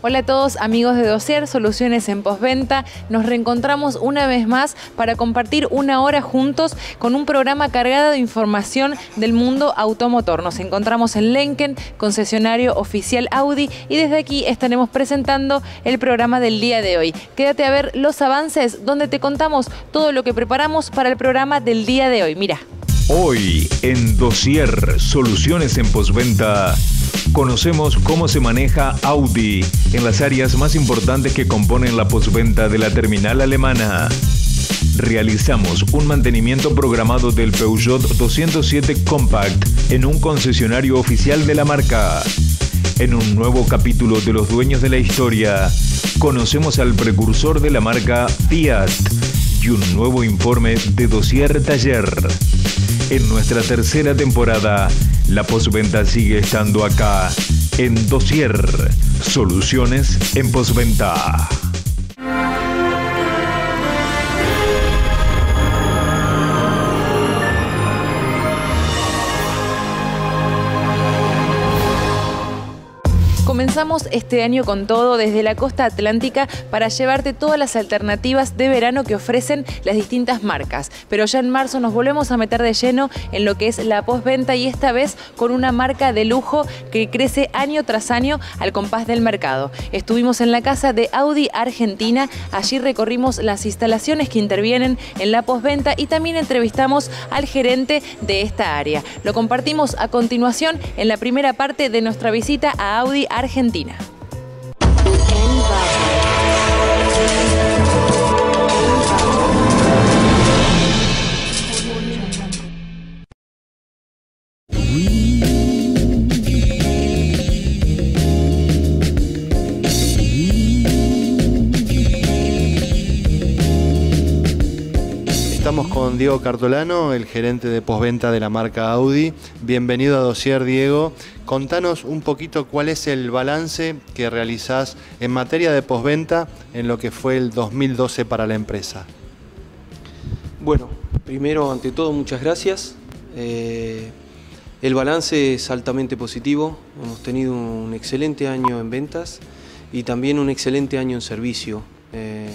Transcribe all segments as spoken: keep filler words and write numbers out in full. Hola a todos amigos de Dossier Soluciones en Postventa, nos reencontramos una vez más para compartir una hora juntos con un programa cargado de información del mundo automotor. Nos encontramos en Lenken, concesionario oficial Audi, y desde aquí estaremos presentando el programa del día de hoy. Quédate a ver los avances donde te contamos todo lo que preparamos para el programa del día de hoy. Mira. Hoy en Dossier Soluciones en Postventa conocemos cómo se maneja Audi en las áreas más importantes que componen la postventa de la terminal alemana. Realizamos un mantenimiento programado del Peugeot doscientos siete Compact en un concesionario oficial de la marca. En un nuevo capítulo de Los Dueños de la Historia, conocemos al precursor de la marca Fiat y un nuevo informe de Dossier Taller. En nuestra tercera temporada, la postventa sigue estando acá, en Dossier, Soluciones en Postventa. Comenzamos este año con todo desde la costa atlántica para llevarte todas las alternativas de verano que ofrecen las distintas marcas. Pero ya en marzo nos volvemos a meter de lleno en lo que es la postventa y esta vez con una marca de lujo que crece año tras año al compás del mercado. Estuvimos en la casa de Audi Argentina, allí recorrimos las instalaciones que intervienen en la postventa y también entrevistamos al gerente de esta área. Lo compartimos a continuación en la primera parte de nuestra visita a Audi Argentina. Argentina. Estamos con Diego Cartolano, el gerente de postventa de la marca Audi. Bienvenido a Dossier, Diego. Contanos un poquito cuál es el balance que realizás en materia de postventa en lo que fue el dos mil doce para la empresa. Bueno, primero, ante todo, muchas gracias. Eh, el balance es altamente positivo. Hemos tenido un excelente año en ventas y también un excelente año en servicio, eh,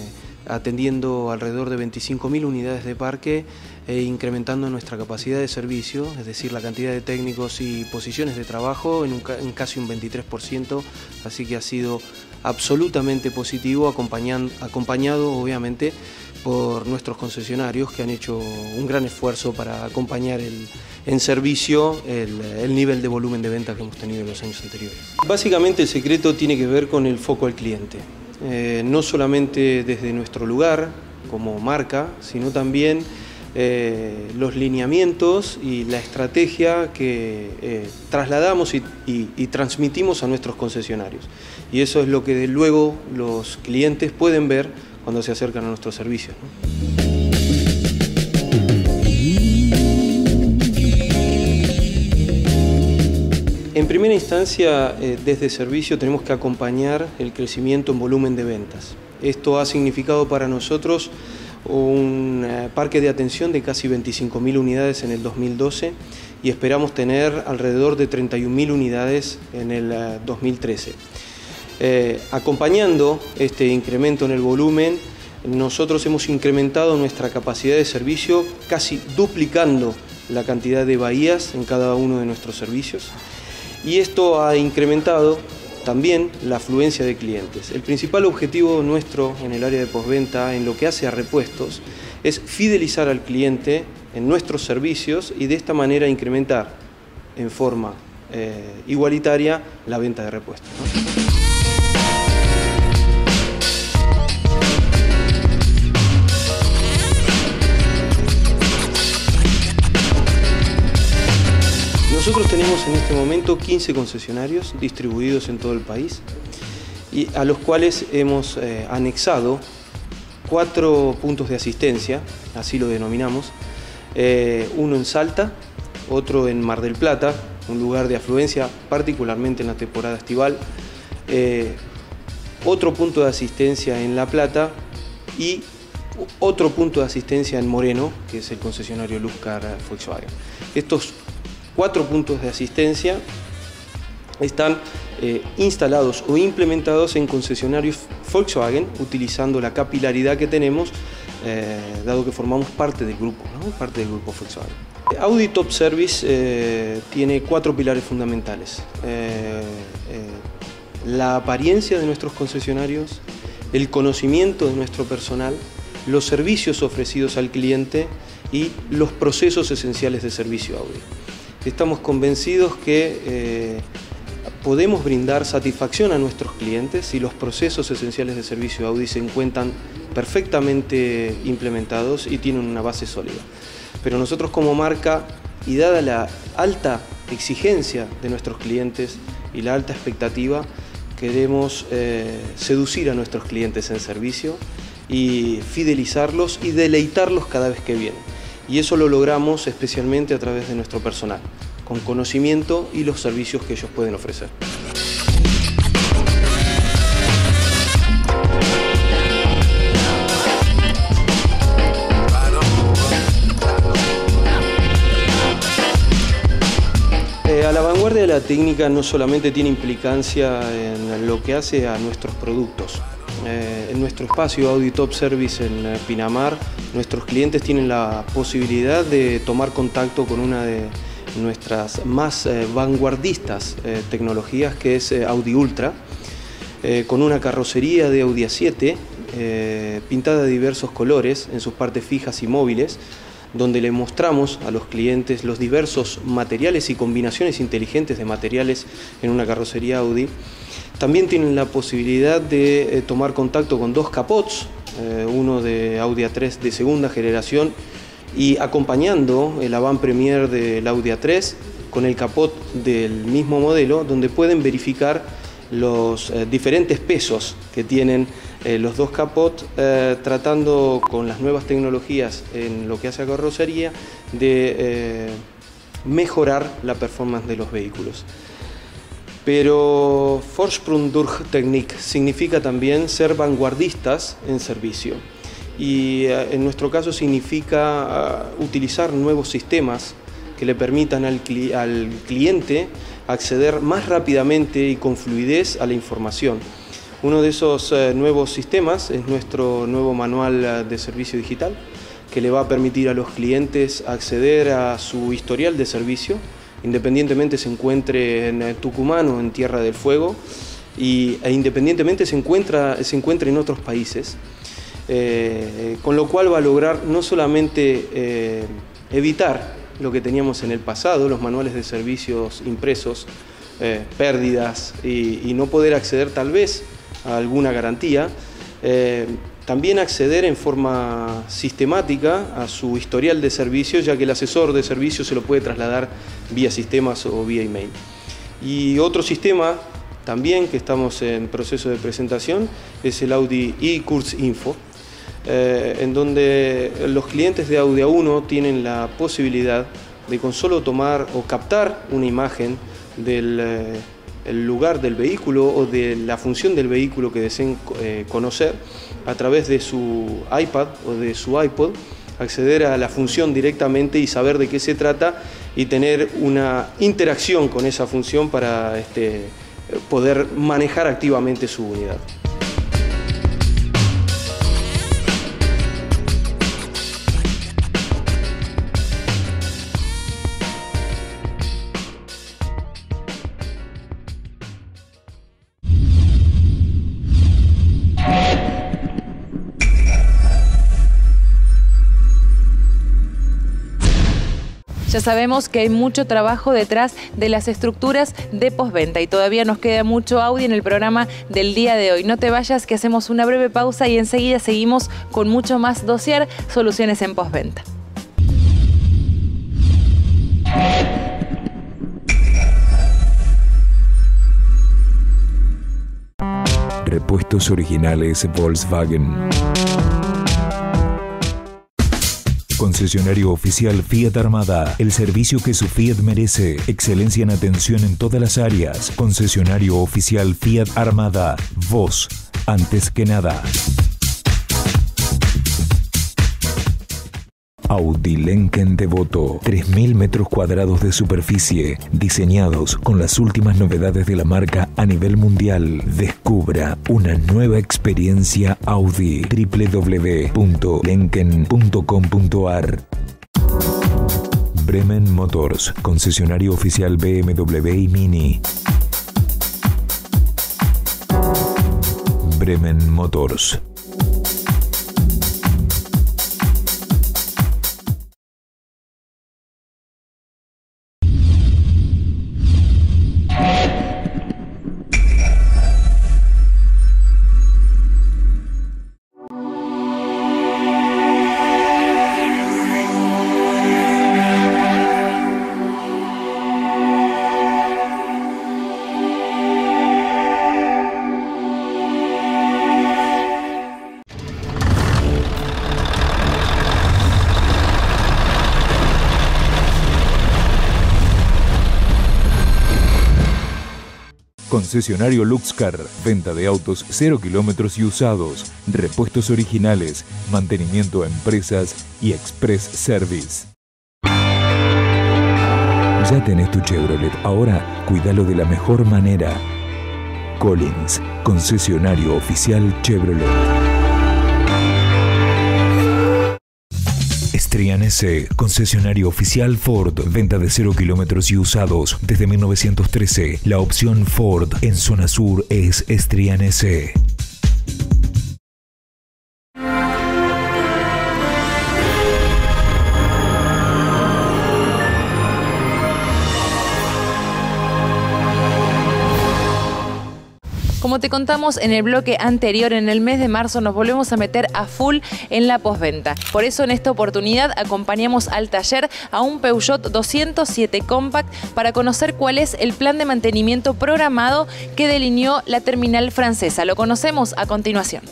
atendiendo alrededor de veinticinco mil unidades de parque e incrementando nuestra capacidad de servicio, es decir, la cantidad de técnicos y posiciones de trabajo en, un, en casi un veintitrés por ciento, así que ha sido absolutamente positivo, acompañado obviamente por nuestros concesionarios que han hecho un gran esfuerzo para acompañar el, en servicio el, el nivel de volumen de ventas que hemos tenido en los años anteriores. Básicamente el secreto tiene que ver con el foco al cliente. Eh, no solamente desde nuestro lugar como marca, sino también eh, los lineamientos y la estrategia que eh, trasladamos y, y, y transmitimos a nuestros concesionarios. Y eso es lo que de luego los clientes pueden ver cuando se acercan a nuestros servicios, ¿no? En primera instancia, desde servicio tenemos que acompañar el crecimiento en volumen de ventas. Esto ha significado para nosotros un parque de atención de casi veinticinco mil unidades en el dos mil doce y esperamos tener alrededor de treinta y un mil unidades en el dos mil trece. Eh, acompañando este incremento en el volumen, nosotros hemos incrementado nuestra capacidad de servicio, casi duplicando la cantidad de bahías en cada uno de nuestros servicios. Y esto ha incrementado también la afluencia de clientes. El principal objetivo nuestro en el área de postventa, en lo que hace a repuestos, es fidelizar al cliente en nuestros servicios y de esta manera incrementar en forma eh, igualitaria la venta de repuestos, ¿no? Nosotros tenemos en este momento quince concesionarios distribuidos en todo el país, y a los cuales hemos eh, anexado cuatro puntos de asistencia, así lo denominamos, eh, uno en Salta, otro en Mar del Plata, un lugar de afluencia particularmente en la temporada estival, eh, otro punto de asistencia en La Plata y otro punto de asistencia en Moreno, que es el concesionario Luzcar Volkswagen. Estos Cuatro puntos de asistencia están eh, instalados o implementados en concesionarios Volkswagen, utilizando la capilaridad que tenemos, eh, dado que formamos parte del grupo, ¿no? parte del grupo Volkswagen. Audi Top Service eh, tiene cuatro pilares fundamentales. Eh, eh, la apariencia de nuestros concesionarios, el conocimiento de nuestro personal, los servicios ofrecidos al cliente y los procesos esenciales de servicio Audi. Estamos convencidos que eh, podemos brindar satisfacción a nuestros clientes si los procesos esenciales de servicio Audi se encuentran perfectamente implementados y tienen una base sólida. Pero nosotros como marca, y dada la alta exigencia de nuestros clientes y la alta expectativa, queremos eh, seducir a nuestros clientes en servicio y fidelizarlos y deleitarlos cada vez que vienen. Y eso lo logramos especialmente a través de nuestro personal, con conocimiento y los servicios que ellos pueden ofrecer. Eh, a la vanguardia de la técnica no solamente tiene implicancia en lo que hace a nuestros productos. Eh, en nuestro espacio Audi Top Service en eh, Pinamar, nuestros clientes tienen la posibilidad de tomar contacto con una de nuestras más eh, vanguardistas eh, tecnologías, que es eh, Audi Ultra, eh, con una carrocería de Audi A siete eh, pintada de diversos colores en sus partes fijas y móviles, donde le mostramos a los clientes los diversos materiales y combinaciones inteligentes de materiales en una carrocería Audi. También tienen la posibilidad de eh, tomar contacto con dos capots, eh, uno de Audi A tres de segunda generación y acompañando el avant premier del Audi A tres con el capot del mismo modelo, donde pueden verificar los eh, diferentes pesos que tienen eh, los dos capots, eh, tratando con las nuevas tecnologías en lo que hace a carrocería de eh, mejorar la performance de los vehículos. Pero Forsprung durch Technik significa también ser vanguardistas en servicio, y en nuestro caso significa utilizar nuevos sistemas que le permitan al, al cliente acceder más rápidamente y con fluidez a la información. Uno de esos nuevos sistemas es nuestro nuevo manual de servicio digital, que le va a permitir a los clientes acceder a su historial de servicio, independientemente se encuentre en Tucumán o en Tierra del Fuego, y, e independientemente se, encuentra, se encuentre en otros países, eh, con lo cual va a lograr no solamente eh, evitar lo que teníamos en el pasado, los manuales de servicios impresos, eh, pérdidas y, y no poder acceder tal vez a alguna garantía, eh, también acceder en forma sistemática a su historial de servicio, ya que el asesor de servicio se lo puede trasladar vía sistemas o vía email. Y otro sistema también que estamos en proceso de presentación es el Audi e-Course Info, eh, en donde los clientes de Audi A uno tienen la posibilidad de con solo tomar o captar una imagen del eh, el lugar del vehículo o de la función del vehículo que deseen eh, conocer, a través de su iPad o de su iPod, acceder a la función directamente y saber de qué se trata y tener una interacción con esa función para este, poder manejar activamente su unidad. Ya sabemos que hay mucho trabajo detrás de las estructuras de postventa y todavía nos queda mucho Audi en el programa del día de hoy. No te vayas, que hacemos una breve pausa y enseguida seguimos con mucho más Dossier Soluciones en Postventa. Repuestos originales Volkswagen. Concesionario oficial Fiat Armada, el servicio que su Fiat merece, excelencia en atención en todas las áreas. Concesionario oficial Fiat Armada, vos, antes que nada. Audi Lenken Devoto, tres mil metros cuadrados de superficie, diseñados con las últimas novedades de la marca a nivel mundial. Descubra una nueva experiencia Audi. w w w punto lenken punto com punto ar. Bremen Motors, concesionario oficial B M W y Mini. Bremen Motors. Concesionario Luxcar, venta de autos cero kilómetros y usados, repuestos originales, mantenimiento a empresas y express service. Ya tenés tu Chevrolet, ahora cuídalo de la mejor manera. Collins, concesionario oficial Chevrolet. Trian S, concesionario oficial Ford, venta de cero kilómetros y usados desde mil novecientos trece. La opción Ford en zona sur es Trian S. Como te contamos en el bloque anterior, en el mes de marzo nos volvemos a meter a full en la postventa. Por eso en esta oportunidad acompañamos al taller a un Peugeot doscientos siete Compact para conocer cuál es el plan de mantenimiento programado que delineó la terminal francesa. Lo conocemos a continuación.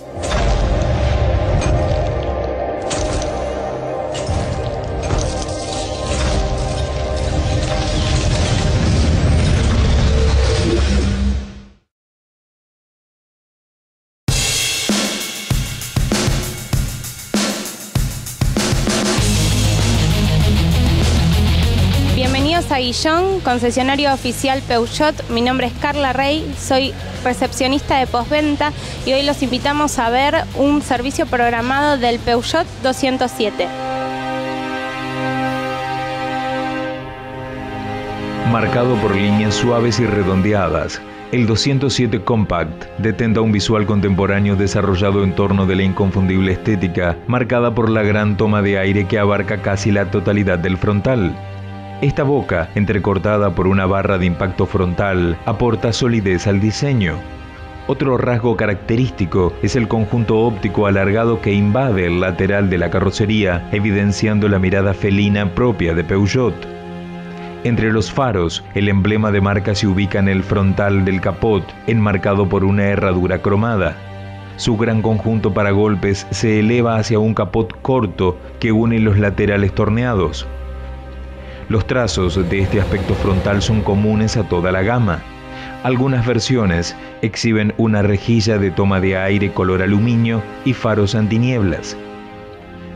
A Guillón, concesionario oficial Peugeot. Mi nombre es Carla Rey, soy recepcionista de postventa y hoy los invitamos a ver un servicio programado del Peugeot doscientos siete. Marcado por líneas suaves y redondeadas, el doscientos siete Compact detenta un visual contemporáneo desarrollado en torno de la inconfundible estética, marcada por la gran toma de aire que abarca casi la totalidad del frontal. Esta boca, entrecortada por una barra de impacto frontal, aporta solidez al diseño. Otro rasgo característico es el conjunto óptico alargado que invade el lateral de la carrocería, evidenciando la mirada felina propia de Peugeot. Entre los faros, el emblema de marca se ubica en el frontal del capot, enmarcado por una herradura cromada. Su gran conjunto para golpes se eleva hacia un capot corto que une los laterales torneados. Los trazos de este aspecto frontal son comunes a toda la gama. Algunas versiones exhiben una rejilla de toma de aire color aluminio y faros antinieblas.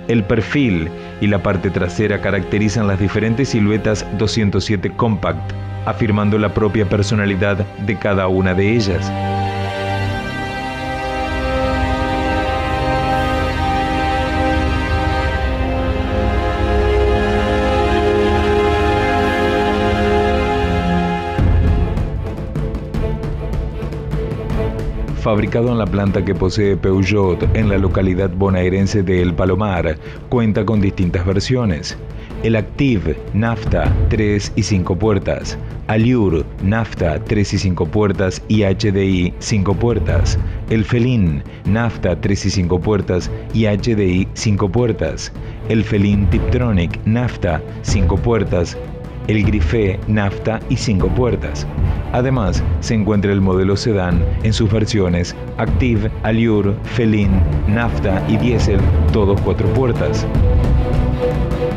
El perfil y la parte trasera caracterizan las diferentes siluetas doscientos siete Compact, afirmando la propia personalidad de cada una de ellas. Fabricado en la planta que posee Peugeot en la localidad bonaerense de El Palomar, cuenta con distintas versiones: el Active, nafta, tres y cinco puertas; Allure, nafta, tres y cinco puertas y H D I, cinco puertas; el Felin, nafta, tres y cinco puertas y H D I, cinco puertas; el Felin Tiptronic, nafta, cinco puertas; el Griffé, nafta y cinco puertas. Además, se encuentra el modelo sedán en sus versiones Active, Allure, Felin, nafta y diésel, todos cuatro puertas.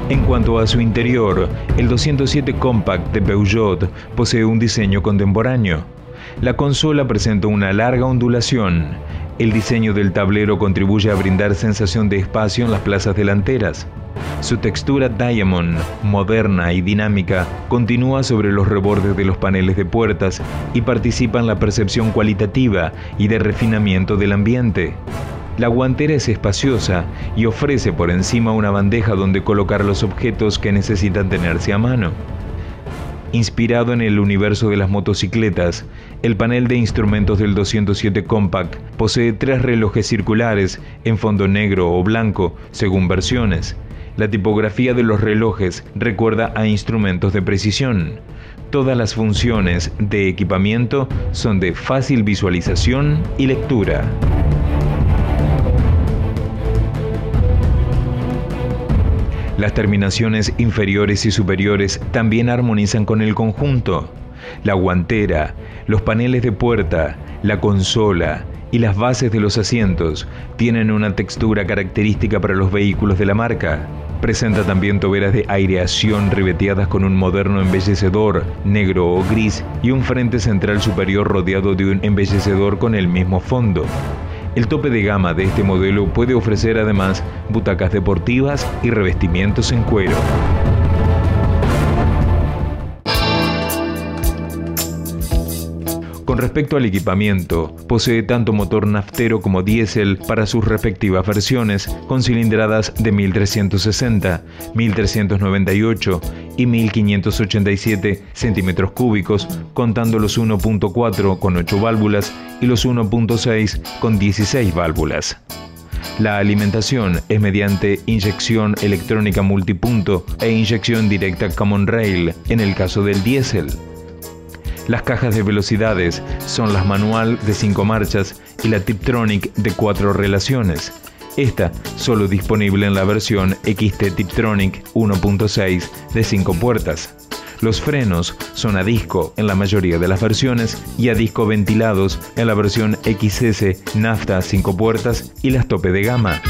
En cuanto a su interior, el doscientos siete Compact de Peugeot posee un diseño contemporáneo. La consola presenta una larga ondulación. El diseño del tablero contribuye a brindar sensación de espacio en las plazas delanteras. Su textura Diamond, moderna y dinámica, continúa sobre los rebordes de los paneles de puertas y participa en la percepción cualitativa y de refinamiento del ambiente. La guantera es espaciosa y ofrece por encima una bandeja donde colocar los objetos que necesitan tenerse a mano. Inspirado en el universo de las motocicletas, el panel de instrumentos del doscientos siete Compact posee tres relojes circulares en fondo negro o blanco, según versiones. La tipografía de los relojes recuerda a instrumentos de precisión. Todas las funciones de equipamiento son de fácil visualización y lectura. Las terminaciones inferiores y superiores también armonizan con el conjunto. La guantera, los paneles de puerta, la consola y las bases de los asientos tienen una textura característica para los vehículos de la marca. Presenta también toberas de aireación ribeteadas con un moderno embellecedor negro o gris y un frente central superior rodeado de un embellecedor con el mismo fondo. El tope de gama de este modelo puede ofrecer además butacas deportivas y revestimientos en cuero. Con respecto al equipamiento, posee tanto motor naftero como diésel para sus respectivas versiones, con cilindradas de mil trescientos sesenta, mil trescientos noventa y ocho y mil quinientos ochenta y siete centímetros cúbicos, contando los uno punto cuatro con ocho válvulas y los uno punto seis con dieciséis válvulas. La alimentación es mediante inyección electrónica multipunto e inyección directa common rail en el caso del diésel. Las cajas de velocidades son las manual de cinco marchas y la Tiptronic de cuatro relaciones, esta solo disponible en la versión X T Tiptronic uno punto seis de cinco puertas. Los frenos son a disco en la mayoría de las versiones y a disco ventilados en la versión X S, nafta, cinco puertas y las tope de gama.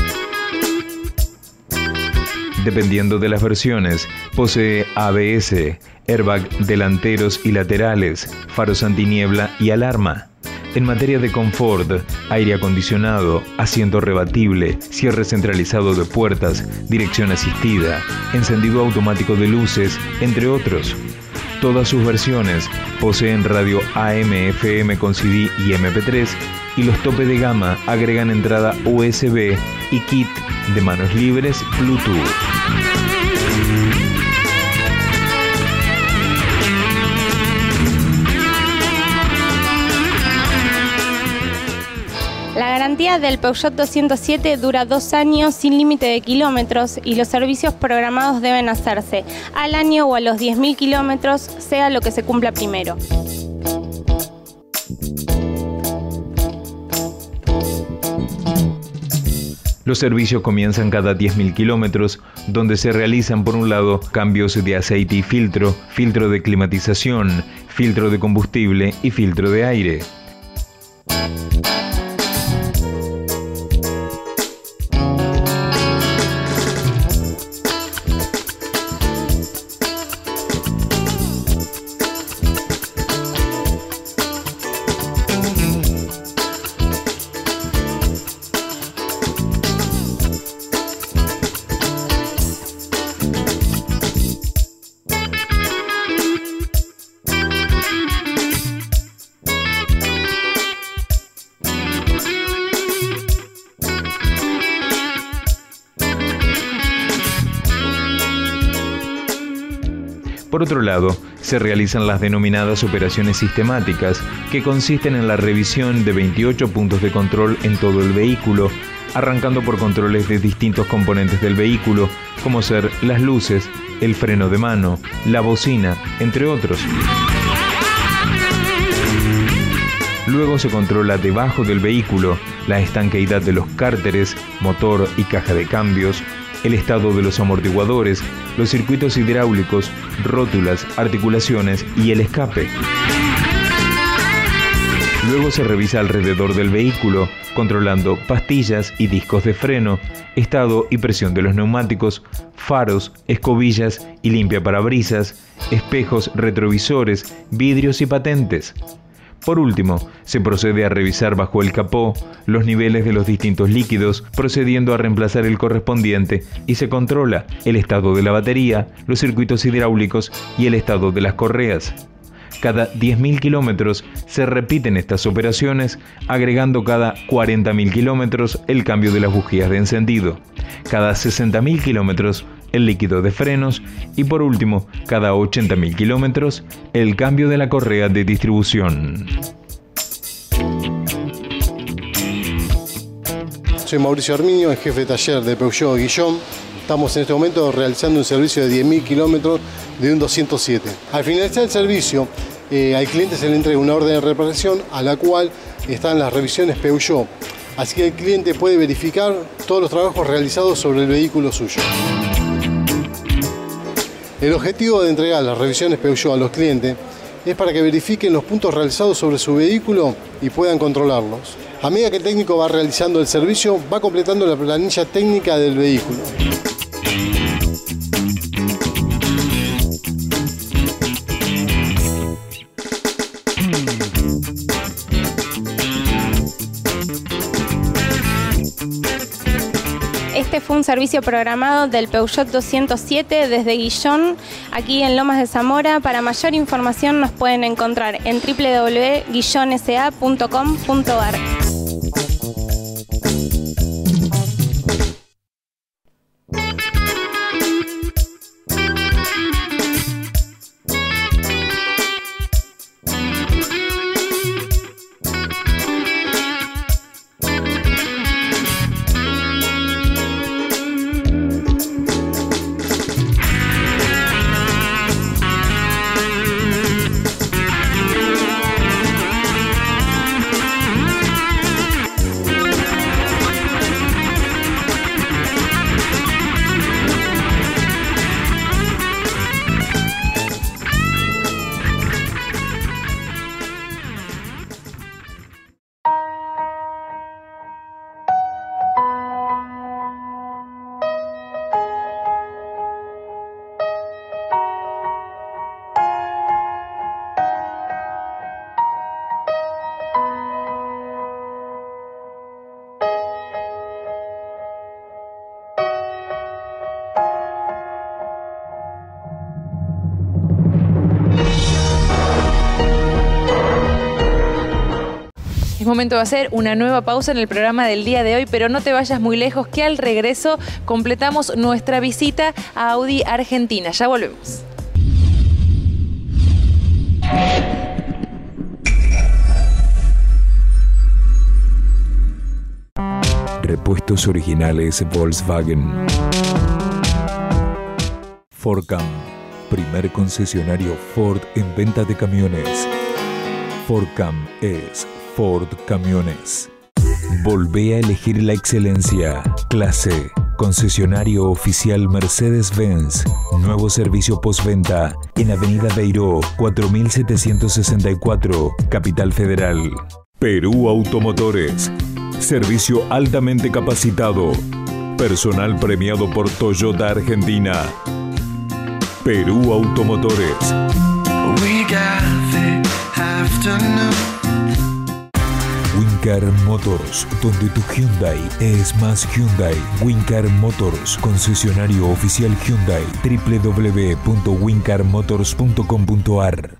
Dependiendo de las versiones, posee A B S, airbag delanteros y laterales, faros antiniebla y alarma. En materia de confort, aire acondicionado, asiento rebatible, cierre centralizado de puertas, dirección asistida, encendido automático de luces, entre otros. Todas sus versiones poseen radio A M F M con C D y M P tres, y los tope de gama agregan entrada U S B y kit de manos libres Bluetooth. La garantía del Peugeot doscientos siete dura dos años sin límite de kilómetros y los servicios programados deben hacerse al año o a los diez mil kilómetros, sea lo que se cumpla primero. Los servicios comienzan cada diez mil kilómetros, donde se realizan por un lado cambios de aceite y filtro, filtro de climatización, filtro de combustible y filtro de aire. Por otro lado, se realizan las denominadas operaciones sistemáticas, que consisten en la revisión de veintiocho puntos de control en todo el vehículo, arrancando por controles de distintos componentes del vehículo, como ser las luces, el freno de mano, la bocina, entre otros. Luego se controla debajo del vehículo la estanqueidad de los cárteres, motor y caja de cambios, el estado de los amortiguadores, los circuitos hidráulicos, rótulas, articulaciones y el escape. Luego se revisa alrededor del vehículo, controlando pastillas y discos de freno, estado y presión de los neumáticos, faros, escobillas y limpiaparabrisas, espejos retrovisores, vidrios y patentes. Por último, se procede a revisar bajo el capó los niveles de los distintos líquidos, procediendo a reemplazar el correspondiente, y se controla el estado de la batería, los circuitos hidráulicos y el estado de las correas. Cada diez mil kilómetros se repiten estas operaciones, agregando cada cuarenta mil kilómetros el cambio de las bujías de encendido, cada sesenta mil kilómetros el líquido de frenos y por último, cada ochenta mil kilómetros, el cambio de la correa de distribución. Soy Mauricio Arminio, el jefe de taller de Peugeot Guillón. Estamos en este momento realizando un servicio de diez mil kilómetros de un doscientos siete. Al finalizar el servicio, eh, al cliente se le entrega una orden de reparación a la cual están las revisiones Peugeot. Así que el cliente puede verificar todos los trabajos realizados sobre el vehículo suyo. El objetivo de entregar las revisiones Peugeot a los clientes es para que verifiquen los puntos realizados sobre su vehículo y puedan controlarlos. A medida que el técnico va realizando el servicio, va completando la planilla técnica del vehículo. Fue un servicio programado del Peugeot doscientos siete desde Guillón, aquí en Lomas de Zamora. Para mayor información nos pueden encontrar en w w w punto guillon s a punto com punto a r. Momento de hacer una nueva pausa en el programa del día de hoy, pero no te vayas muy lejos, que al regreso completamos nuestra visita a Audi Argentina. Ya volvemos. Repuestos originales Volkswagen. Forcam, primer concesionario Ford en venta de camiones. Forcam es Ford Camiones. Volvé a elegir la excelencia. Clase. Concesionario oficial Mercedes-Benz. Nuevo servicio postventa en Avenida Beiró, cuatro mil setecientos sesenta y cuatro, Capital Federal. Perú Automotores. Servicio altamente capacitado. Personal premiado por Toyota Argentina. Perú Automotores. We got the afternoon. Wincar Motors, donde tu Hyundai es más Hyundai. Wincar Motors, concesionario oficial Hyundai. w w w punto wincar motors punto com punto a r.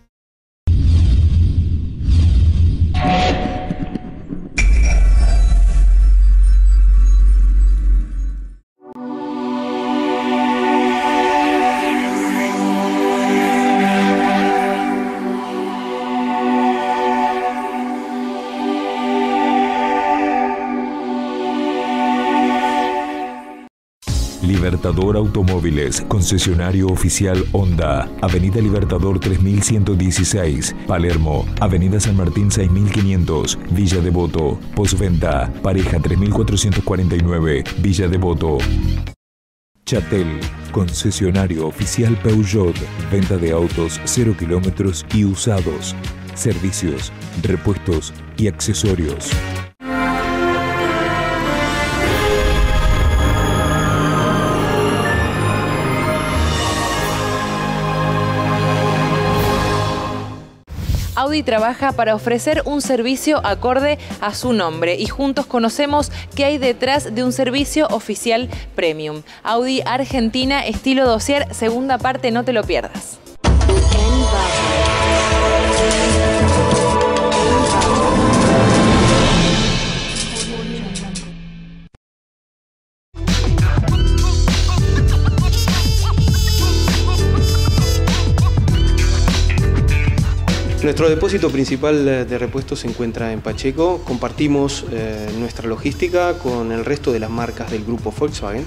Libertador Automóviles, concesionario oficial Honda, Avenida Libertador tres mil ciento dieciséis, Palermo, Avenida San Martín seis mil quinientos, Villa Devoto, Postventa, Pareja tres mil cuatrocientos cuarenta y nueve, Villa Devoto. Chatel, concesionario oficial Peugeot, venta de autos cero kilómetros y usados, servicios, repuestos y accesorios. Audi trabaja para ofrecer un servicio acorde a su nombre y juntos conocemos qué hay detrás de un servicio oficial premium. Audi Argentina, estilo dossier, segunda parte, no te lo pierdas. Nuestro depósito principal de repuestos se encuentra en Pacheco. Compartimos eh, nuestra logística con el resto de las marcas del grupo Volkswagen.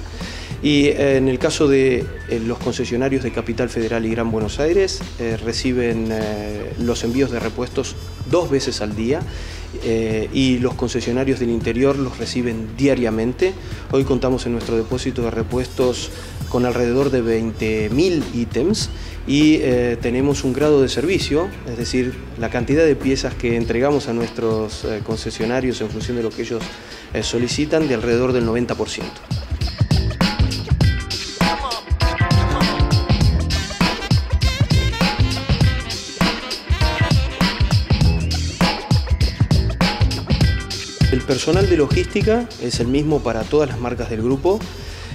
Y eh, en el caso de eh, los concesionarios de Capital Federal y Gran Buenos Aires, eh, reciben eh, los envíos de repuestos dos veces al día. Eh, y los concesionarios del interior los reciben diariamente. Hoy contamos en nuestro depósito de repuestos con alrededor de veinte mil ítems y eh, tenemos un grado de servicio, es decir, la cantidad de piezas que entregamos a nuestros eh, concesionarios en función de lo que ellos eh, solicitan, de alrededor del noventa por ciento. El personal de logística es el mismo para todas las marcas del grupo,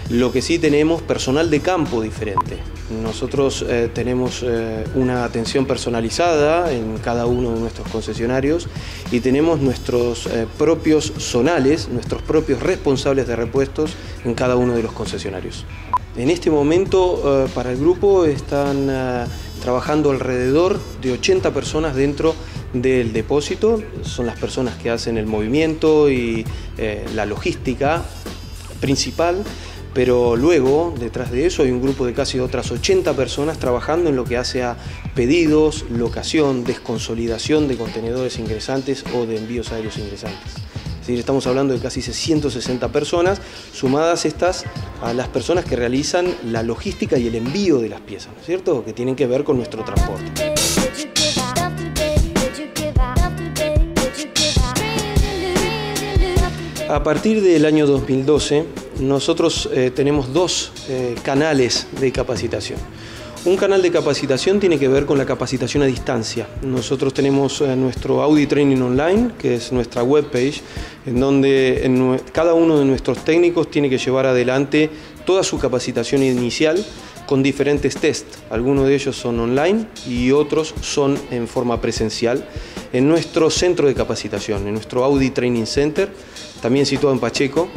lo que sí tenemos personal de campo diferente. Nosotros eh, tenemos eh, una atención personalizada en cada uno de nuestros concesionarios y tenemos nuestros eh, propios zonales, nuestros propios responsables de repuestos en cada uno de los concesionarios. En este momento eh, para el grupo están eh, trabajando alrededor de ochenta personas dentro del depósito. Son las personas que hacen el movimiento y eh, la logística principal, pero luego detrás de eso hay un grupo de casi otras ochenta personas trabajando en lo que hace a pedidos, locación, desconsolidación de contenedores ingresantes o de envíos aéreos ingresantes. Es decir, estamos hablando de casi ciento sesenta personas, sumadas estas a las personas que realizan la logística y el envío de las piezas, ¿no es cierto?, que tienen que ver con nuestro transporte. A partir del año dos mil doce, nosotros eh, tenemos dos eh, canales de capacitación. Un canal de capacitación tiene que ver con la capacitación a distancia. Nosotros tenemos eh, nuestro Audi Training Online, que es nuestra webpage, en donde en, cada uno de nuestros técnicos tiene que llevar adelante toda su capacitación inicial con diferentes tests. Algunos de ellos son online y otros son en forma presencial en nuestro centro de capacitación, en nuestro Audi Training Center, también situado en Pacheco,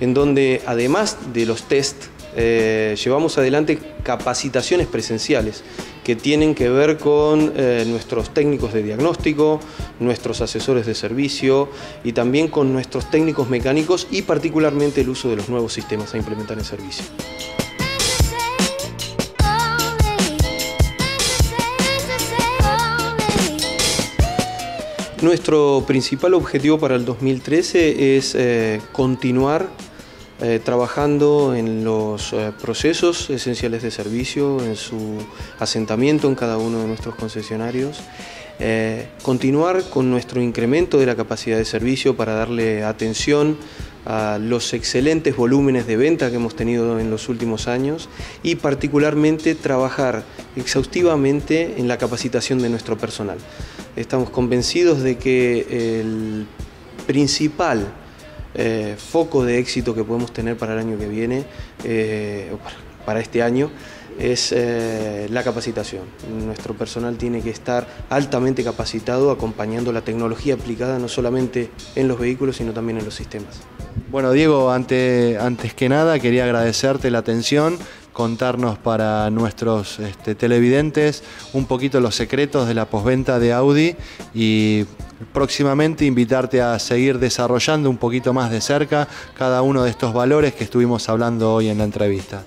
en donde además de los test eh, llevamos adelante capacitaciones presenciales que tienen que ver con eh, nuestros técnicos de diagnóstico, nuestros asesores de servicio y también con nuestros técnicos mecánicos y particularmente el uso de los nuevos sistemas a implementar en servicio. Nuestro principal objetivo para el dos mil trece es eh, continuar eh, trabajando en los eh, procesos esenciales de servicio, en su asentamiento en cada uno de nuestros concesionarios, eh, continuar con nuestro incremento de la capacidad de servicio para darle atención a los excelentes volúmenes de venta que hemos tenido en los últimos años y particularmente trabajar exhaustivamente en la capacitación de nuestro personal. Estamos convencidos de que el principal eh, foco de éxito que podemos tener para el año que viene, eh, para este año, es eh, la capacitación. Nuestro personal tiene que estar altamente capacitado acompañando la tecnología aplicada no solamente en los vehículos sino también en los sistemas. Bueno, Diego, ante, antes que nada quería agradecerte la atención, contarnos para nuestros este, televidentes un poquito los secretos de la postventa de Audi y próximamente invitarte a seguir desarrollando un poquito más de cerca cada uno de estos valores que estuvimos hablando hoy en la entrevista.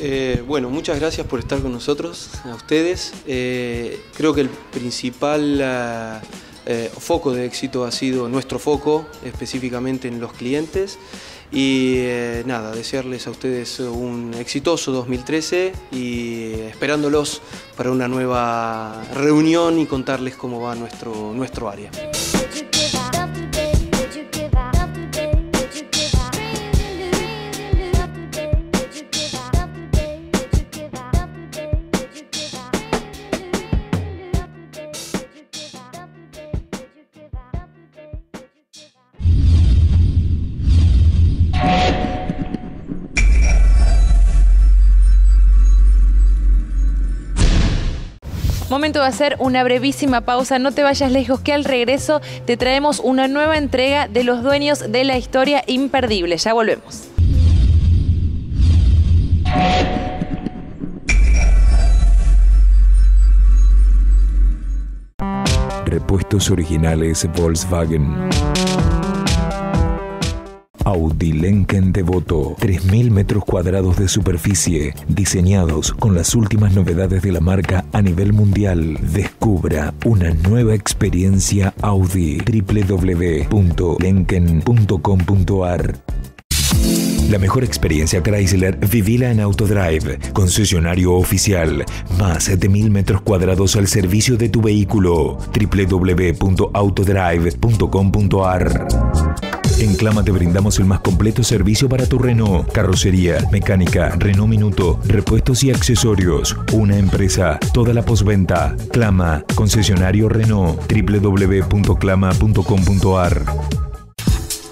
Eh, bueno, muchas gracias por estar con nosotros, a ustedes. Eh, creo que el principal eh, foco de éxito ha sido nuestro foco, específicamente en los clientes. Y eh, nada, desearles a ustedes un exitoso dos mil trece y esperándolos para una nueva reunión y contarles cómo va nuestro, nuestro área. Momento de hacer una brevísima pausa, no te vayas lejos que al regreso te traemos una nueva entrega de Los Dueños de la Historia Imperdible. Ya volvemos. Repuestos originales Volkswagen. Audi Lenken Devoto, tres mil metros cuadrados de superficie, diseñados con las últimas novedades de la marca a nivel mundial. Descubra una nueva experiencia Audi. w w w punto lenken punto com punto ar. La mejor experiencia Chrysler vivila en Autodrive, concesionario oficial. Más de mil metros cuadrados al servicio de tu vehículo. w w w punto autodrive punto com punto ar. En Clama te brindamos el más completo servicio para tu Renault. Carrocería, mecánica, Renault Minuto, repuestos y accesorios. Una empresa, toda la postventa. Clama, concesionario Renault, w w w punto clama punto com punto ar.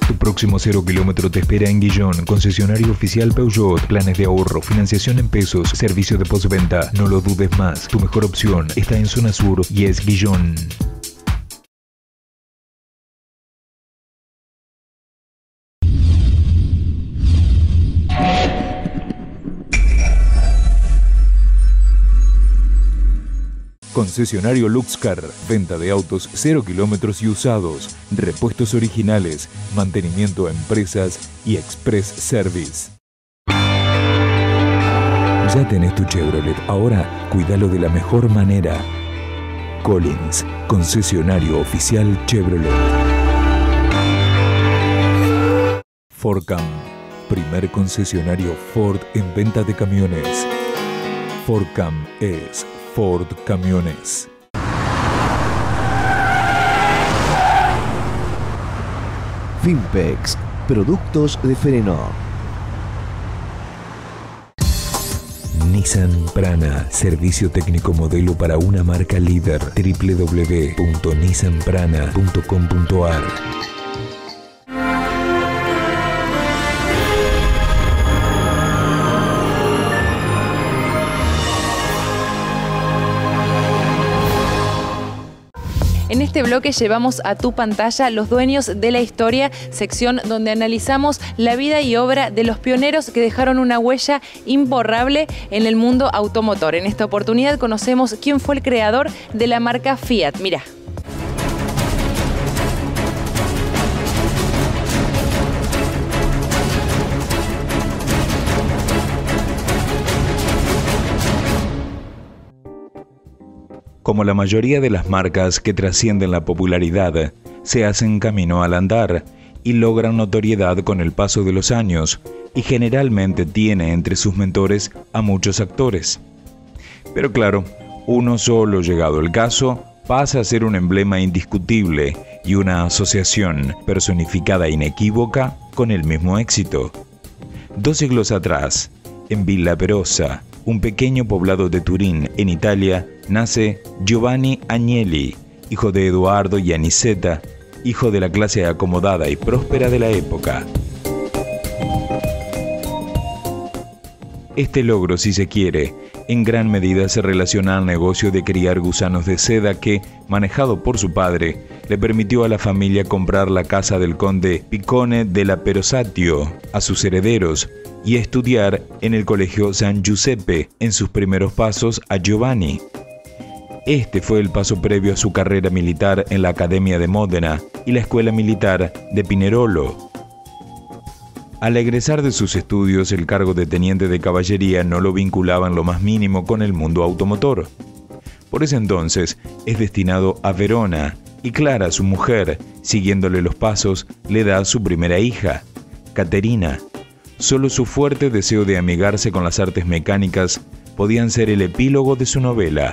Tu próximo cero kilómetro te espera en Guillón, concesionario oficial Peugeot. Planes de ahorro, financiación en pesos, servicio de postventa. No lo dudes más, tu mejor opción está en Zona Sur y es Guillón. Concesionario Luxcar, venta de autos cero kilómetros y usados, repuestos originales, mantenimiento a empresas y Express Service. Ya tenés tu Chevrolet, ahora cuídalo de la mejor manera. Collins, concesionario oficial Chevrolet. Forcam, primer concesionario Ford en venta de camiones. Forcam es Ford Camiones. Finpex, productos de freno. Nissan Prana, servicio técnico modelo para una marca líder. w w w punto nissan prana punto com punto ar. En este bloque llevamos a tu pantalla Los Dueños de la Historia, sección donde analizamos la vida y obra de los pioneros que dejaron una huella imborrable en el mundo automotor. En esta oportunidad conocemos quién fue el creador de la marca Fiat. Mirá. Como la mayoría de las marcas que trascienden la popularidad, se hacen camino al andar y logran notoriedad con el paso de los años, y generalmente tiene entre sus mentores a muchos actores. Pero claro, uno solo, llegado el caso, pasa a ser un emblema indiscutible y una asociación personificada inequívoca con el mismo éxito. Dos siglos atrás, en Villa Perosa, un pequeño poblado de Turín, en Italia, nace Giovanni Agnelli, hijo de Eduardo y Aniceta, hijo de la clase acomodada y próspera de la época. Este logro, si se quiere, en gran medida se relaciona al negocio de criar gusanos de seda que, manejado por su padre, le permitió a la familia comprar la casa del conde Piccone della Perosatio a sus herederos, y estudiar en el Colegio San Giuseppe en sus primeros pasos a Giovanni. Este fue el paso previo a su carrera militar en la Academia de Módena y la Escuela Militar de Pinerolo. Al egresar de sus estudios, el cargo de teniente de caballería no lo vinculaba en lo más mínimo con el mundo automotor. Por ese entonces, es destinado a Verona, y Clara, su mujer, siguiéndole los pasos, le da a su primera hija, Caterina. Solo su fuerte deseo de amigarse con las artes mecánicas podían ser el epílogo de su novela.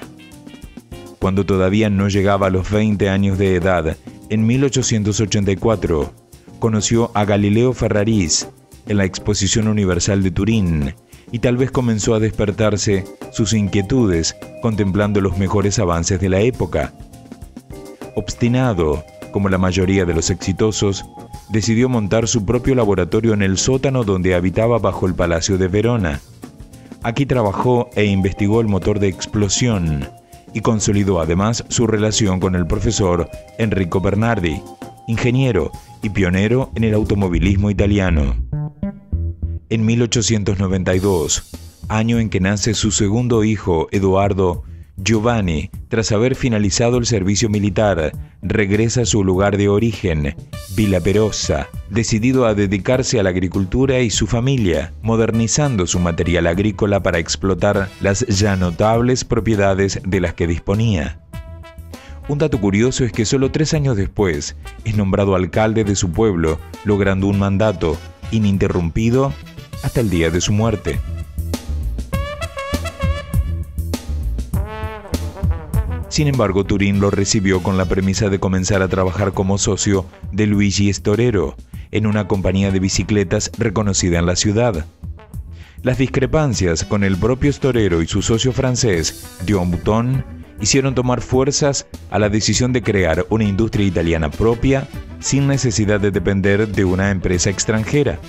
Cuando todavía no llegaba a los veinte años de edad, en mil ochocientos ochenta y cuatro, conoció a Galileo Ferraris en la Exposición Universal de Turín, y tal vez comenzó a despertarse sus inquietudes contemplando los mejores avances de la época. Obstinado, como la mayoría de los exitosos, decidió montar su propio laboratorio en el sótano donde habitaba bajo el Palacio de Verona. Aquí trabajó e investigó el motor de explosión y consolidó además su relación con el profesor Enrico Bernardi, ingeniero y pionero en el automovilismo italiano. En mil ochocientos noventa y dos, año en que nace su segundo hijo, Eduardo, Giovanni, tras haber finalizado el servicio militar, regresa a su lugar de origen, Villa Perosa, decidido a dedicarse a la agricultura y su familia, modernizando su material agrícola para explotar las ya notables propiedades de las que disponía. Un dato curioso es que solo tres años después es nombrado alcalde de su pueblo, logrando un mandato ininterrumpido hasta el día de su muerte. Sin embargo, Turín lo recibió con la premisa de comenzar a trabajar como socio de Luigi Storero, en una compañía de bicicletas reconocida en la ciudad. Las discrepancias con el propio Storero y su socio francés, Dion Bouton, hicieron tomar fuerzas a la decisión de crear una industria italiana propia sin necesidad de depender de una empresa extranjera.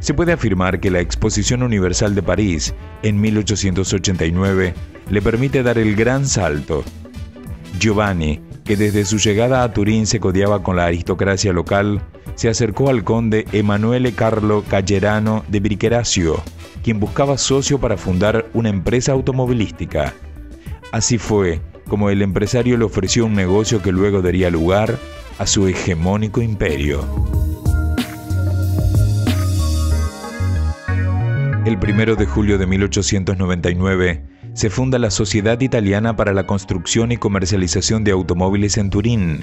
Se puede afirmar que la Exposición Universal de París, en mil ochocientos ochenta y nueve, le permite dar el gran salto. Giovanni, que desde su llegada a Turín se codeaba con la aristocracia local, se acercó al conde Emanuele Carlo Cagerano de Bricherasio, quien buscaba socio para fundar una empresa automovilística. Así fue como el empresario le ofreció un negocio que luego daría lugar a su hegemónico imperio. El primero de julio de mil ochocientos noventa y nueve se funda la Sociedad Italiana para la Construcción y Comercialización de Automóviles en Turín,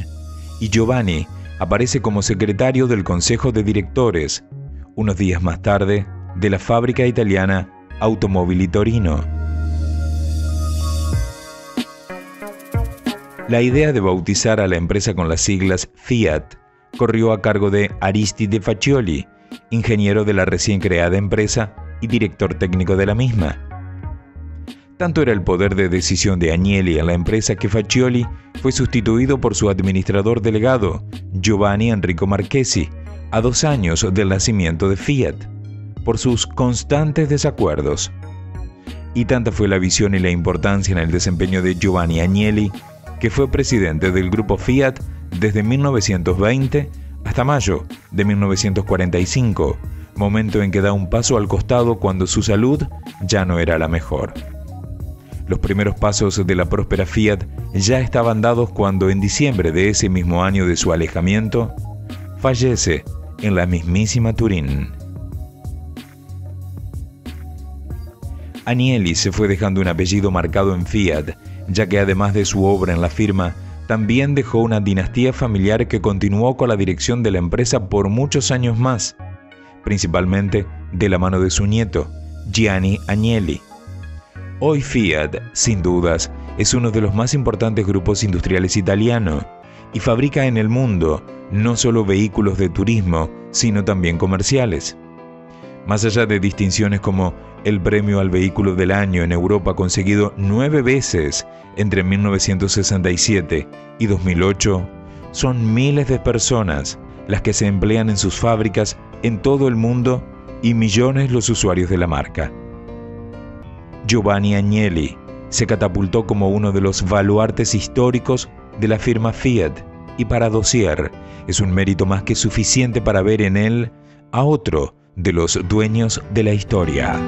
y Giovanni aparece como secretario del Consejo de Directores, unos días más tarde, de la fábrica italiana Automobili Torino. La idea de bautizar a la empresa con las siglas Fiat corrió a cargo de Aristide Faccioli, ingeniero de la recién creada empresa y director técnico de la misma. Tanto era el poder de decisión de Agnelli en la empresa que Faccioli fue sustituido por su administrador delegado, Giovanni Enrico Marchesi, a dos años del nacimiento de Fiat, por sus constantes desacuerdos. Y tanta fue la visión y la importancia en el desempeño de Giovanni Agnelli, que fue presidente del grupo Fiat desde mil novecientos veinte hasta mayo de mil novecientos cuarenta y cinco, momento en que da un paso al costado cuando su salud ya no era la mejor. Los primeros pasos de la próspera Fiat ya estaban dados cuando en diciembre de ese mismo año de su alejamiento, fallece en la mismísima Turín. Agnelli se fue dejando un apellido marcado en Fiat, ya que además de su obra en la firma, también dejó una dinastía familiar que continuó con la dirección de la empresa por muchos años más, principalmente de la mano de su nieto, Gianni Agnelli. Hoy Fiat, sin dudas, es uno de los más importantes grupos industriales italiano y fabrica en el mundo no solo vehículos de turismo, sino también comerciales. Más allá de distinciones como el premio al vehículo del año en Europa conseguido nueve veces entre mil novecientos sesenta y siete y dos mil ocho, son miles de personas las que se emplean en sus fábricas en todo el mundo y millones los usuarios de la marca. Giovanni Agnelli se catapultó como uno de los baluartes históricos de la firma Fiat, y para Dossier es un mérito más que suficiente para ver en él a otro de los dueños de la historia.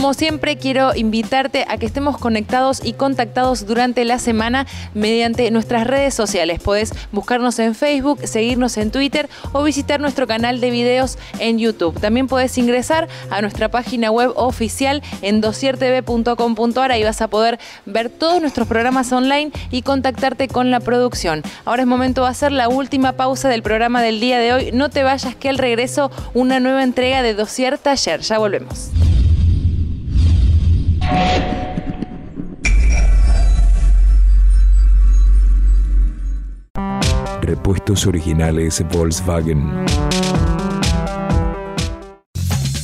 Como siempre, quiero invitarte a que estemos conectados y contactados durante la semana mediante nuestras redes sociales. Podés buscarnos en Facebook, seguirnos en Twitter o visitar nuestro canal de videos en YouTube. También podés ingresar a nuestra página web oficial en dossier t v punto com punto a r. Ahí vas a poder ver todos nuestros programas online y contactarte con la producción. Ahora es momento de hacer la última pausa del programa del día de hoy. No te vayas, que al regreso una nueva entrega de Dossier Taller. Ya volvemos. Repuestos originales Volkswagen.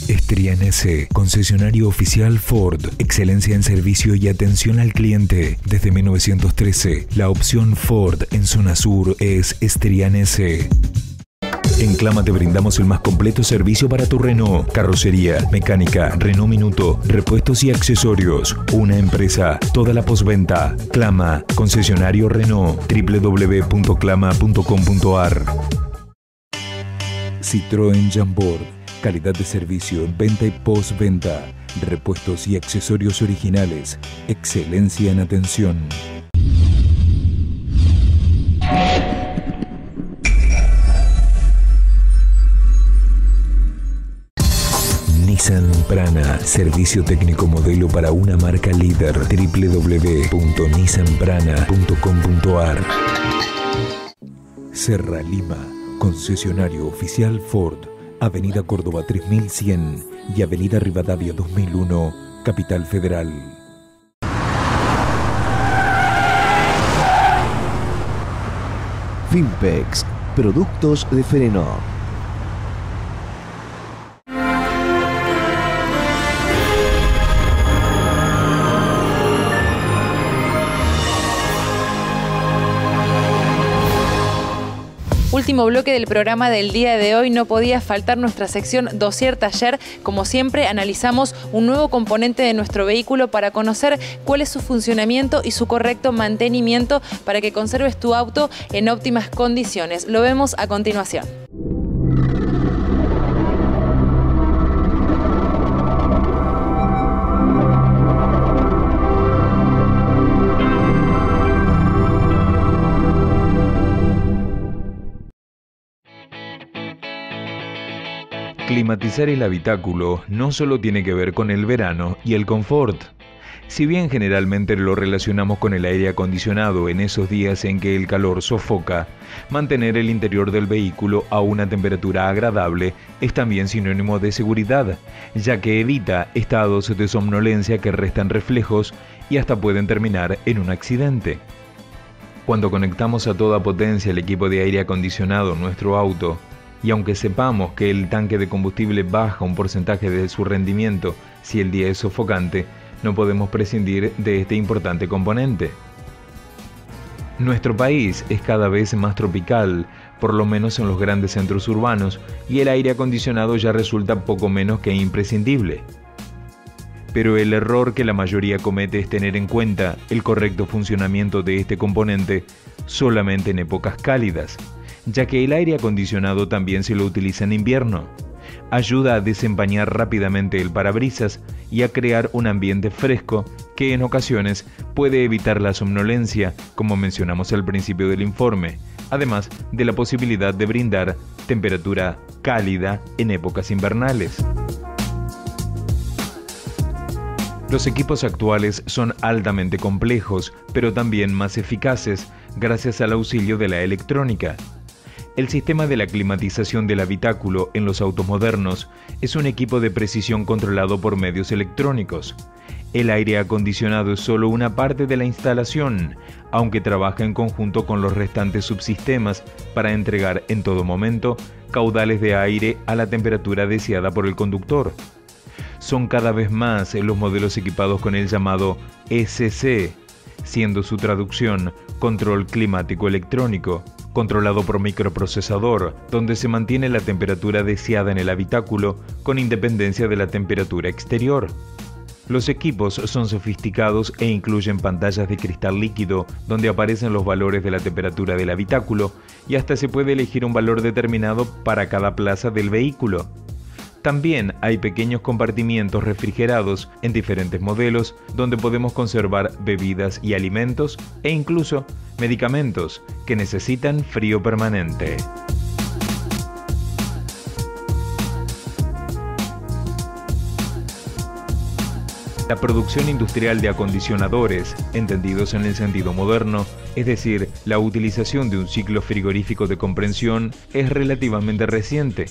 Estrian S, concesionario oficial Ford. Excelencia en servicio y atención al cliente. Desde mil novecientos trece, la opción Ford en zona sur es Estrian S. En Clama te brindamos el más completo servicio para tu Renault. Carrocería, mecánica, Renault Minuto, repuestos y accesorios. Una empresa, toda la postventa. Clama, concesionario Renault, w w w punto clama punto com punto a r. Citroën Jamboard, calidad de servicio, venta y postventa. Repuestos y accesorios originales. Excelencia en atención. Nissan Prana, servicio técnico modelo para una marca líder, w w w punto nissan prana punto com punto a r. Serra Lima, concesionario oficial Ford, Avenida Córdoba tres mil cien y Avenida Rivadavia dos mil uno, Capital Federal. Finpex, productos de Frenov. Último bloque del programa del día de hoy. No podía faltar nuestra sección Dossier Taller. Como siempre, analizamos un nuevo componente de nuestro vehículo para conocer cuál es su funcionamiento y su correcto mantenimiento para que conserves tu auto en óptimas condiciones. Lo vemos a continuación. Climatizar el habitáculo no solo tiene que ver con el verano y el confort. Si bien generalmente lo relacionamos con el aire acondicionado en esos días en que el calor sofoca, mantener el interior del vehículo a una temperatura agradable es también sinónimo de seguridad, ya que evita estados de somnolencia que restan reflejos y hasta pueden terminar en un accidente. Cuando conectamos a toda potencia el equipo de aire acondicionado en nuestro auto, y aunque sepamos que el tanque de combustible baja un porcentaje de su rendimiento si el día es sofocante, no podemos prescindir de este importante componente. Nuestro país es cada vez más tropical, por lo menos en los grandes centros urbanos, y el aire acondicionado ya resulta poco menos que imprescindible. Pero el error que la mayoría comete es tener en cuenta el correcto funcionamiento de este componente solamente en épocas cálidas, ya que el aire acondicionado también se lo utiliza en invierno. Ayuda a desempañar rápidamente el parabrisas y a crear un ambiente fresco que en ocasiones puede evitar la somnolencia, como mencionamos al principio del informe, además de la posibilidad de brindar temperatura cálida en épocas invernales. Los equipos actuales son altamente complejos, pero también más eficaces gracias al auxilio de la electrónica. El sistema de la climatización del habitáculo en los autos modernos es un equipo de precisión controlado por medios electrónicos. El aire acondicionado es solo una parte de la instalación, aunque trabaja en conjunto con los restantes subsistemas para entregar en todo momento caudales de aire a la temperatura deseada por el conductor. Son cada vez más los modelos equipados con el llamado S C, siendo su traducción control climático electrónico, controlado por microprocesador, donde se mantiene la temperatura deseada en el habitáculo con independencia de la temperatura exterior. Los equipos son sofisticados e incluyen pantallas de cristal líquido donde aparecen los valores de la temperatura del habitáculo y hasta se puede elegir un valor determinado para cada plaza del vehículo. También hay pequeños compartimientos refrigerados en diferentes modelos donde podemos conservar bebidas y alimentos e incluso medicamentos que necesitan frío permanente. La producción industrial de acondicionadores, entendidos en el sentido moderno, es decir, la utilización de un ciclo frigorífico de compresión, es relativamente reciente.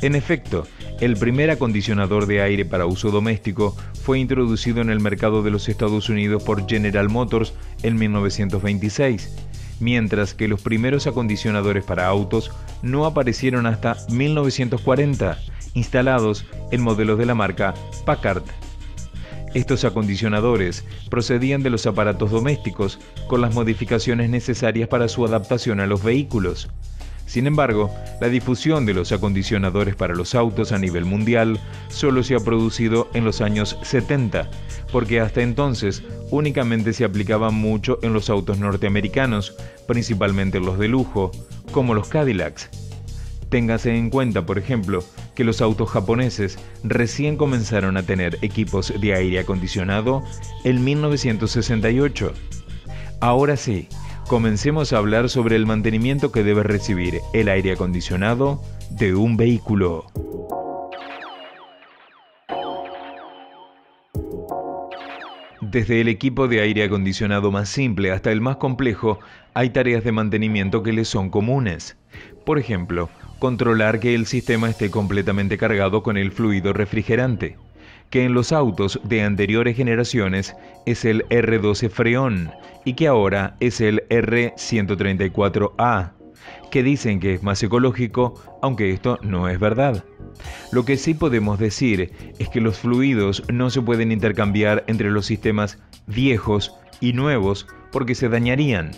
En efecto, el primer acondicionador de aire para uso doméstico fue introducido en el mercado de los Estados Unidos por General Motors en mil novecientos veintiséis, mientras que los primeros acondicionadores para autos no aparecieron hasta mil novecientos cuarenta, instalados en modelos de la marca Packard. Estos acondicionadores procedían de los aparatos domésticos con las modificaciones necesarias para su adaptación a los vehículos. Sin embargo, la difusión de los acondicionadores para los autos a nivel mundial solo se ha producido en los años setenta, porque hasta entonces únicamente se aplicaba mucho en los autos norteamericanos, principalmente los de lujo, como los Cadillacs. Téngase en cuenta, por ejemplo, que los autos japoneses recién comenzaron a tener equipos de aire acondicionado en mil novecientos sesenta y ocho. Ahora sí, comencemos a hablar sobre el mantenimiento que debe recibir el aire acondicionado de un vehículo. Desde el equipo de aire acondicionado más simple hasta el más complejo, hay tareas de mantenimiento que les son comunes. Por ejemplo, controlar que el sistema esté completamente cargado con el fluido refrigerante, que en los autos de anteriores generaciones es el R doce Freon y que ahora es el R ciento treinta y cuatro A, que dicen que es más ecológico, aunque esto no es verdad. Lo que sí podemos decir es que los fluidos no se pueden intercambiar entre los sistemas viejos y nuevos porque se dañarían.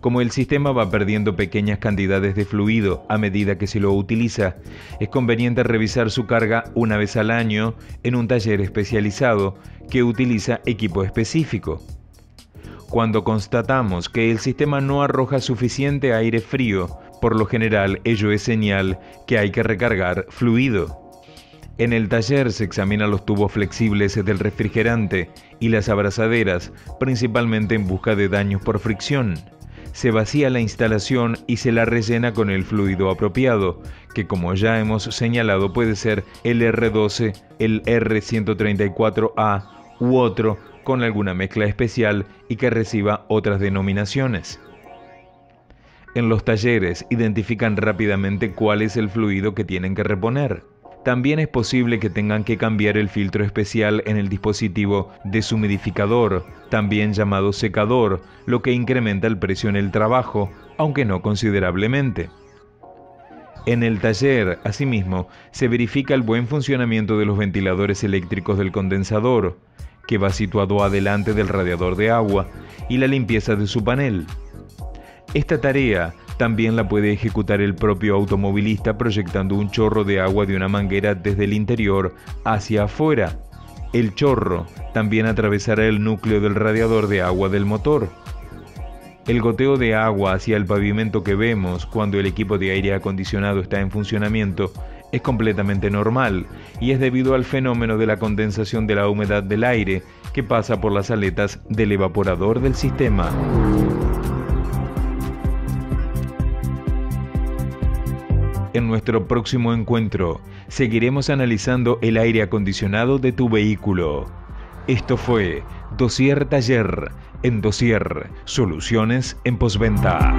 Como el sistema va perdiendo pequeñas cantidades de fluido a medida que se lo utiliza, es conveniente revisar su carga una vez al año en un taller especializado que utiliza equipo específico. Cuando constatamos que el sistema no arroja suficiente aire frío, por lo general ello es señal que hay que recargar fluido. En el taller se examinan los tubos flexibles del refrigerante y las abrazaderas, principalmente en busca de daños por fricción. Se vacía la instalación y se la rellena con el fluido apropiado, que como ya hemos señalado puede ser el R doce, el R ciento treinta y cuatro A u otro con alguna mezcla especial y que reciba otras denominaciones. En los talleres identifican rápidamente cuál es el fluido que tienen que reponer. También es posible que tengan que cambiar el filtro especial en el dispositivo deshumidificador, también llamado secador, lo que incrementa el precio en el trabajo, aunque no considerablemente. En el taller, asimismo, se verifica el buen funcionamiento de los ventiladores eléctricos del condensador, que va situado adelante del radiador de agua, y la limpieza de su panel. Esta tarea también la puede ejecutar el propio automovilista proyectando un chorro de agua de una manguera desde el interior hacia afuera. El chorro también atravesará el núcleo del radiador de agua del motor. El goteo de agua hacia el pavimento que vemos cuando el equipo de aire acondicionado está en funcionamiento es completamente normal y es debido al fenómeno de la condensación de la humedad del aire que pasa por las aletas del evaporador del sistema. En nuestro próximo encuentro, seguiremos analizando el aire acondicionado de tu vehículo. Esto fue Dossier Taller en Dossier Soluciones en Postventa.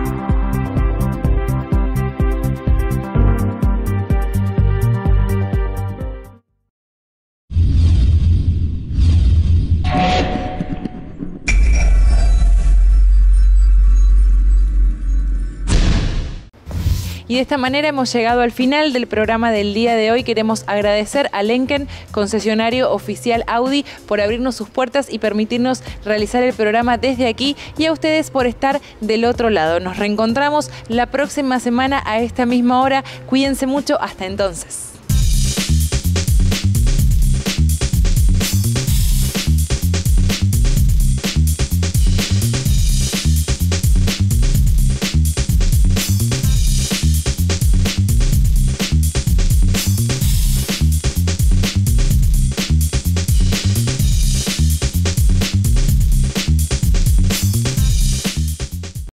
Y de esta manera hemos llegado al final del programa del día de hoy. Queremos agradecer a Lenken, concesionario oficial Audi, por abrirnos sus puertas y permitirnos realizar el programa desde aquí, y a ustedes por estar del otro lado. Nos reencontramos la próxima semana a esta misma hora. Cuídense mucho. Hasta entonces.